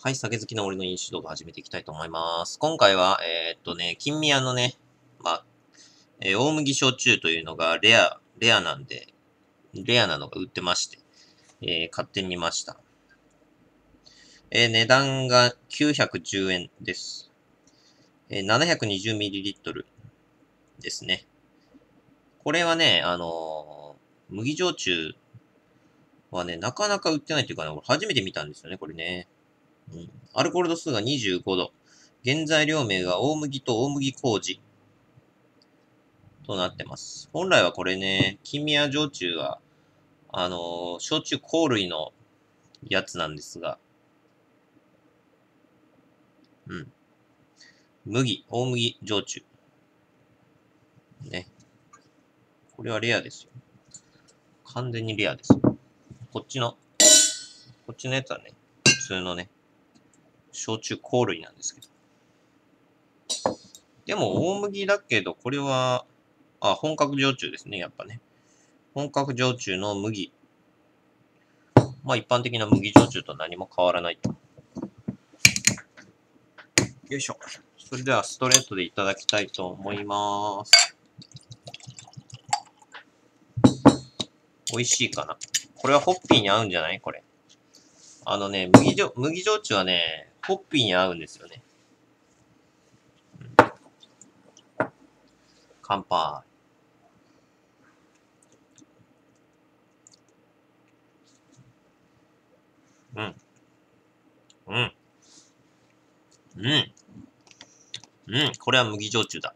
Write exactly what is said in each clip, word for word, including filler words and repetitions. はい、酒好きな俺の飲酒動画始めていきたいと思います。今回は、えー、っとね、金宮のね、まあ、えー、大麦焼酎というのがレア、レアなんで、レアなのが売ってまして、えー、買ってみました。えー、値段がきゅうひゃくじゅうえんです。えー、ななひゃくにじゅうミリリットル ですね。これはね、あのー、麦焼酎はね、なかなか売ってないというかね、俺初めて見たんですよね、これね。うん、アルコール度数がにじゅうごど。原材料名が大麦と大麦麹となってます。本来はこれね、金宮焼酎は、あのー、焼酎香類のやつなんですが、うん。麦、大麦焼酎。ね。これはレアですよ。完全にレアですよ。こっちの、こっちのやつはね、普通のね、焼酎香類なんですけど。でも、大麦だけど、これは、あ、本格焼酎ですね、やっぱね。本格焼酎の麦。まあ、一般的な麦焼酎と何も変わらないと。よいしょ。それではストレートでいただきたいと思います。美味しいかな。これはホッピーに合うんじゃないこれ。あのね、麦じょ、麦焼酎はね、ホッピーに合うんですよね。うん、乾杯。うん。うん。うん。うん。これは麦焼酎だ。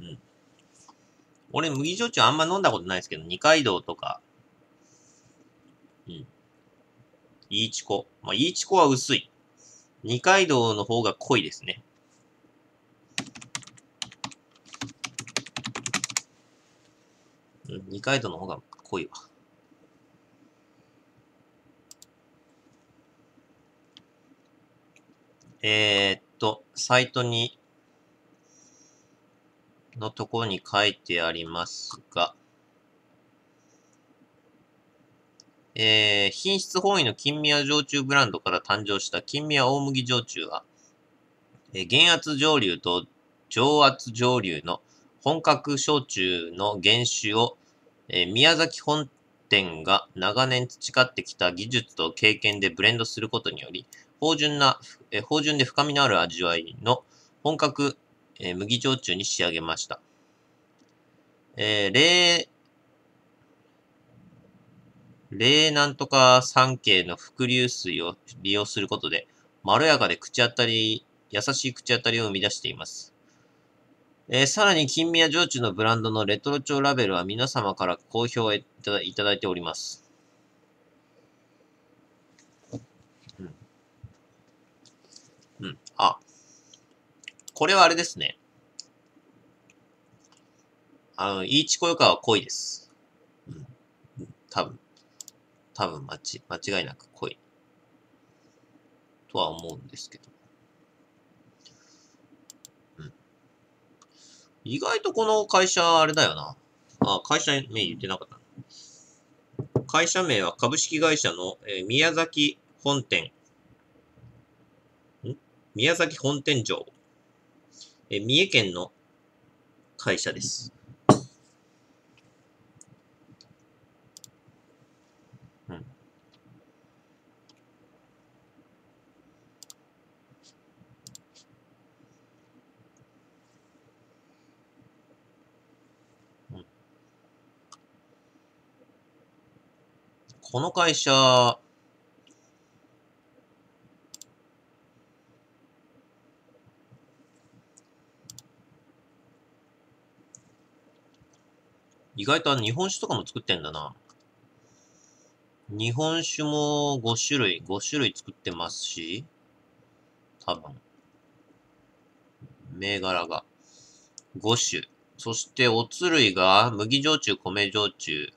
うん。俺、麦焼酎あんま飲んだことないですけど、二階堂とか、うん。イーチコ。まあ、イーチコは薄い。二階堂の方が濃いですね。うん、二階堂の方が濃いわ。えー、っと、サイトに、のところに書いてありますが、えー、品質本位の金宮焼酎ブランドから誕生した金宮大麦焼酎は、えー、減圧蒸留と上圧蒸留の本格焼酎の原酒を、えー、宮崎本店が長年培ってきた技術と経験でブレンドすることにより、芳醇な、えー、芳醇で深みのある味わいの本格、えー、麦焼酎に仕上げました。えー、例冷なんとか酸系の伏流水を利用することで、まろやかで口当たり、優しい口当たりを生み出しています。えー、さらに、金宮焼酎のブランドのレトロ調ラベルは皆様から好評をいただいております。うん。うん。あ。これはあれですね。あの、イーチコよかは濃いです。うん。多分。多分間ち、間違いなく濃い。とは思うんですけど。うん。意外とこの会社、あれだよな。あ、会社名言ってなかったな。会社名は株式会社の、えー、宮崎本店。ん？宮崎本店場。えー、三重県の会社です。この会社、意外と日本酒とかも作ってんだな。日本酒もごしゅるい、ごしゅるい作ってますし、多分。銘柄がごしゅ。そしておつ類が麦焼酎、米焼酎、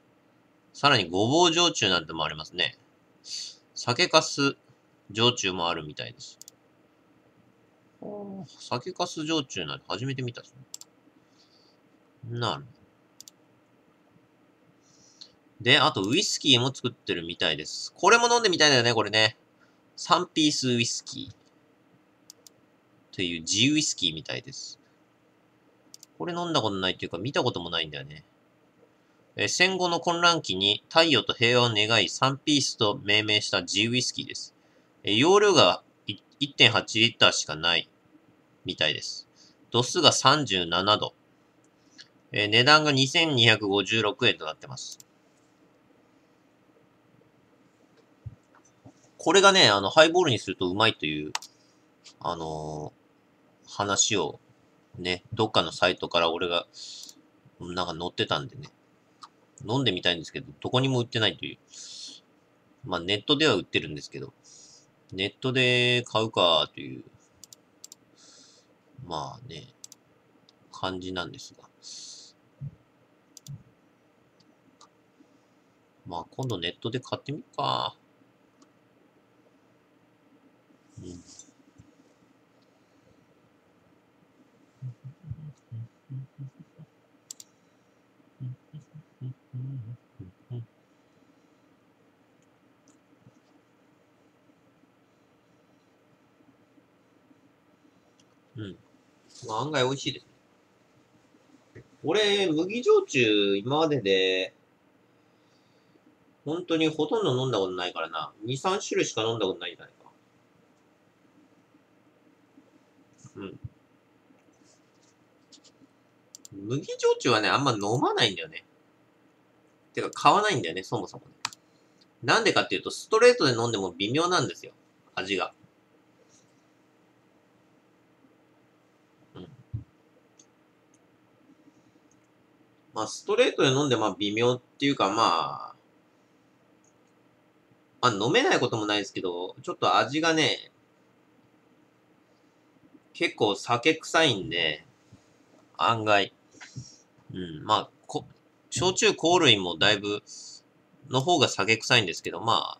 さらにごぼう焼酎なんてもありますね。酒粕焼酎もあるみたいです。酒粕焼酎なんて初めて見た。なる。で、あとウイスキーも作ってるみたいです。これも飲んでみたいだよね、これね。さんピースウイスキーという地ウイスキーみたいです。これ飲んだことないというか見たこともないんだよね。えー、戦後の混乱期に太陽と平和を願いさんピースと命名した地ウイスキーです。えー、容量が いってんはち リッターしかないみたいです。度数がさんじゅうななど。えー、値段がにせんにひゃくごじゅうろくえんとなってます。これがね、あの、ハイボールにするとうまいという、あのー、話を、ね、どっかのサイトから俺が、なんか載ってたんでね。飲んでみたいんですけど、どこにも売ってないという。まあ、ネットでは売ってるんですけど、ネットで買うか、という、まあね、感じなんですが。まあ、今度ネットで買ってみるか。うん、うん。まあ、案外美味しいです。俺、麦焼酎、今までで、本当にほとんど飲んだことないからな。に、さん種類しか飲んだことないんじゃないか。うん。麦焼酎はね、あんま飲まないんだよね。てか、買わないんだよね、そもそもね。なんでかっていうと、ストレートで飲んでも微妙なんですよ。味が。うん。まあ、ストレートで飲んで、まあ、微妙っていうか、まあ、まあ、飲めないこともないですけど、ちょっと味がね、結構酒臭いんで、案外。うん、まあ、こ、焼酎香類もだいぶ、の方が酒臭いんですけど、まあ。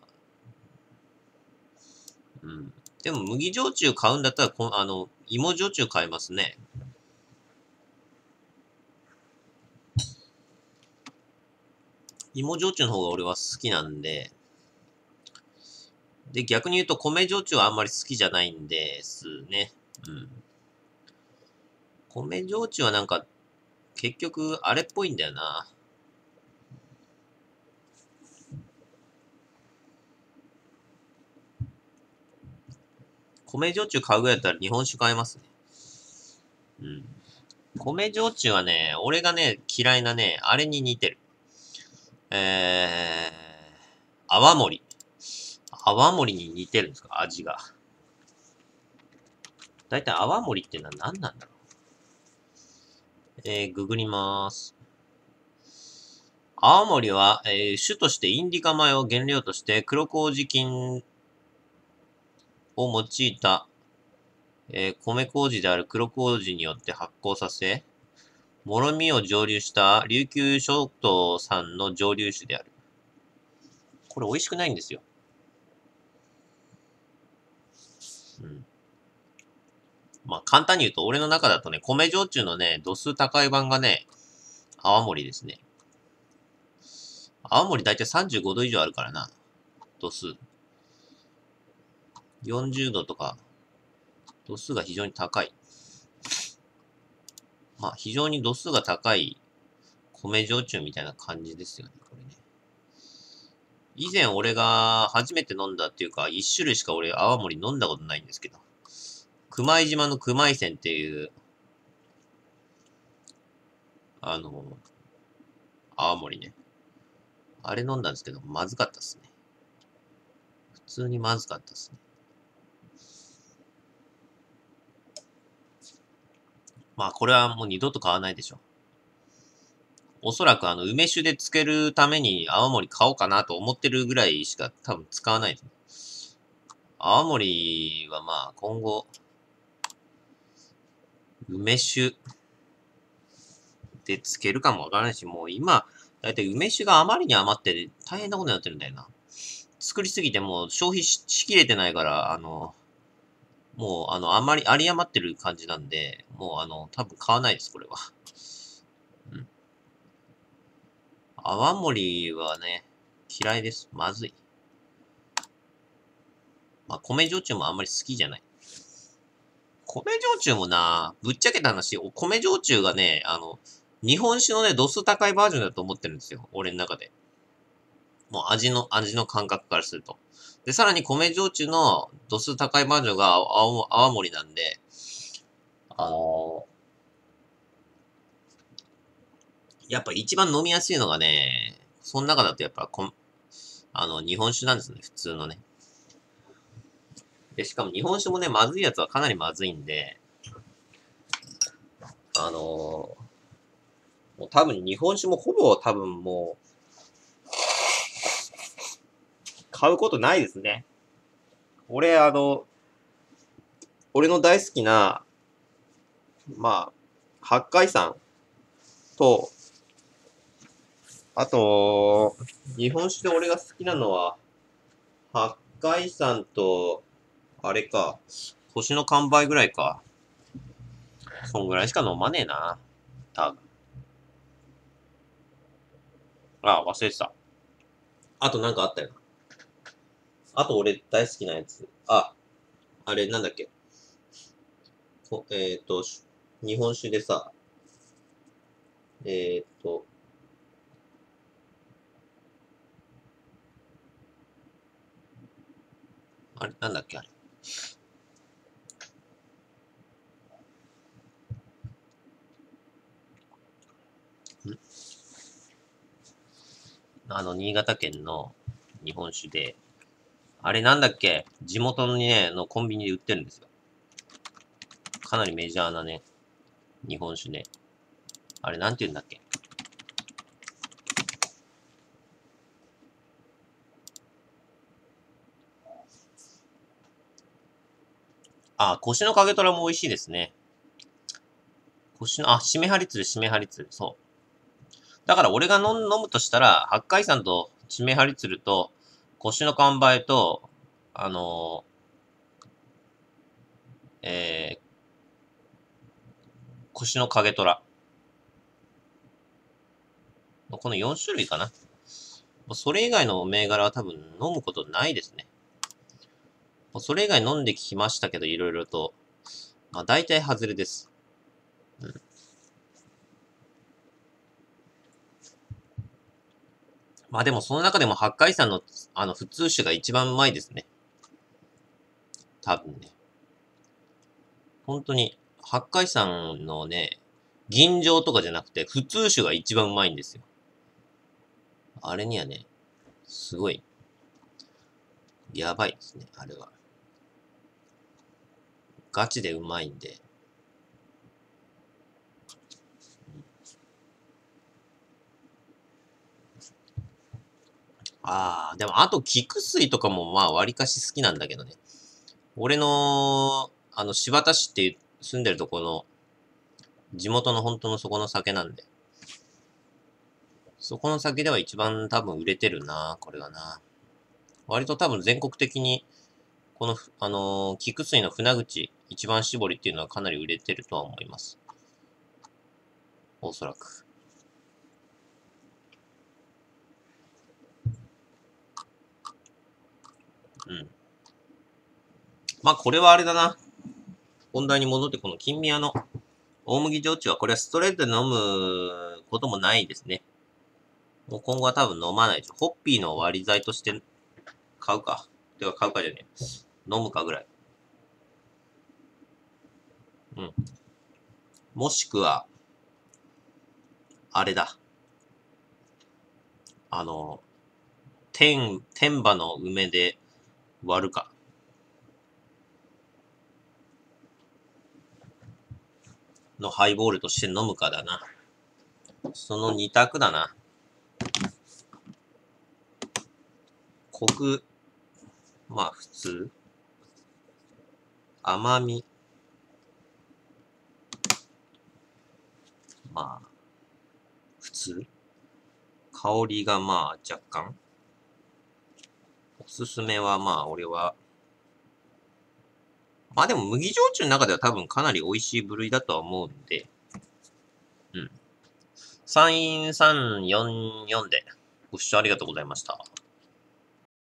うん。でも麦焼酎買うんだったら、こあの、芋焼酎買いますね。芋焼酎の方が俺は好きなんで、で、逆に言うと米焼酎はあんまり好きじゃないんですね。うん。米焼酎はなんか、結局、あれっぽいんだよな。米焼酎買うぐらいだったら日本酒買いますね。うん。米焼酎はね、俺がね、嫌いなね、あれに似てる。えー、泡盛。泡盛に似てるんですか、味が。だいたい泡盛ってのは何なんだろう。えー、ググりまーす。泡盛は、えー、種としてインディカ米を原料として黒麹菌を用いた、えー、米麹である黒麹によって発酵させ、もろみを蒸留した琉球諸島産の蒸留酒である。これ美味しくないんですよ。うん。まあ簡単に言うと、俺の中だとね、米焼酎のね、度数高い版がね、泡盛ですね。泡盛だいたいさんじゅうごど以上あるからな。度数。よんじゅうどとか、度数が非常に高い。まあ非常に度数が高い米焼酎みたいな感じですよね、これね。以前俺が初めて飲んだっていうか、いち種類しか俺泡盛飲んだことないんですけど。熊井島の熊井線っていう、あの、泡盛ね。あれ飲んだんですけど、まずかったっすね。普通にまずかったっすね。まあ、これはもう二度と買わないでしょ。おそらくあの、梅酒で漬けるために泡盛買おうかなと思ってるぐらいしか多分使わないです。泡盛はまあ、今後、梅酒でつけるかもわからないし、もう今、だいたい梅酒があまりに余って大変なことになってるんだよな。作りすぎてもう消費しきれてないから、あの、もうあの、あまり有り余ってる感じなんで、もうあの、多分買わないです、これは。うん。泡盛はね、嫌いです。まずい。まあ、米焼酎もあんまり好きじゃない。米焼酎もな、ぶっちゃけた話、お米焼酎がね、あの、日本酒のね、度数高いバージョンだと思ってるんですよ。俺の中で。もう味の、味の感覚からすると。で、さらに米焼酎の度数高いバージョンが青、泡盛なんで、あのー、やっぱ一番飲みやすいのがね、その中だとやっぱこ、あの、日本酒なんですね、普通のね。で、しかも日本酒もね、まずいやつはかなりまずいんで、あのー、もう多分日本酒もほぼ多分もう、買うことないですね。俺、あの、俺の大好きな、まあ、八海山と、あと、日本酒で俺が好きなのは、八海山と、あれか、星の完売ぐらいか。そんぐらいしか飲まねえな。多分。あ、忘れてた。あとなんかあったよな。あと俺大好きなやつ。あ、あれなんだっけ。えっと、日本酒でさ、えっと、あれなんだっけあれ。ん？あの、新潟県の日本酒で、あれなんだっけ？地元のね、のコンビニで売ってるんですよ。かなりメジャーなね、日本酒ね。あれなんて言うんだっけ？あ、腰の影虎も美味しいですね。腰の、あ、しめはりつる、しめはりつる。そう。だから俺が飲むとしたら、八海山としめはりつると、星の完売と、あのー、えー、腰の影虎。このよんしゅるいかな。それ以外の銘柄は多分飲むことないですね。それ以外飲んできましたけど、いろいろと。まあ、大体外れです。うん。まあでもその中でも八海山のあの普通酒が一番うまいですね。多分ね。本当に八海山のね、吟醸とかじゃなくて普通酒が一番うまいんですよ。あれにはね、すごい、やばいですね、あれは。ガチでうまいんで。ああ、でも、あと、菊水とかも、まあ、割かし好きなんだけどね。俺の、あの、新発田市っていう、住んでるとこの、地元の本当のそこの酒なんで。そこの酒では一番多分売れてるな、これがな。割と多分全国的に、この、あのー、菊水の船口、一番搾りっていうのはかなり売れてるとは思います。おそらく。うん。まあ、これはあれだな。本題に戻って、この金宮の大麦焼酎は、これはストレートで飲むこともないですね。もう今後は多分飲まないでしょ。ホッピーの割り剤として買うか。てか買うかじゃねえ。飲むかぐらい。うん。もしくは、あれだ。あの、天、天馬の梅で、割るか。のハイボールとして飲むかだな。その二択だな。コク、まあ普通。甘み。まあ、普通。香りがまあ若干。おすすめは、まあ、俺は。まあでも、麦焼酎の中では多分かなり美味しい部類だとは思うんで。うん。さんいんさんよんよんでご視聴ありがとうございました。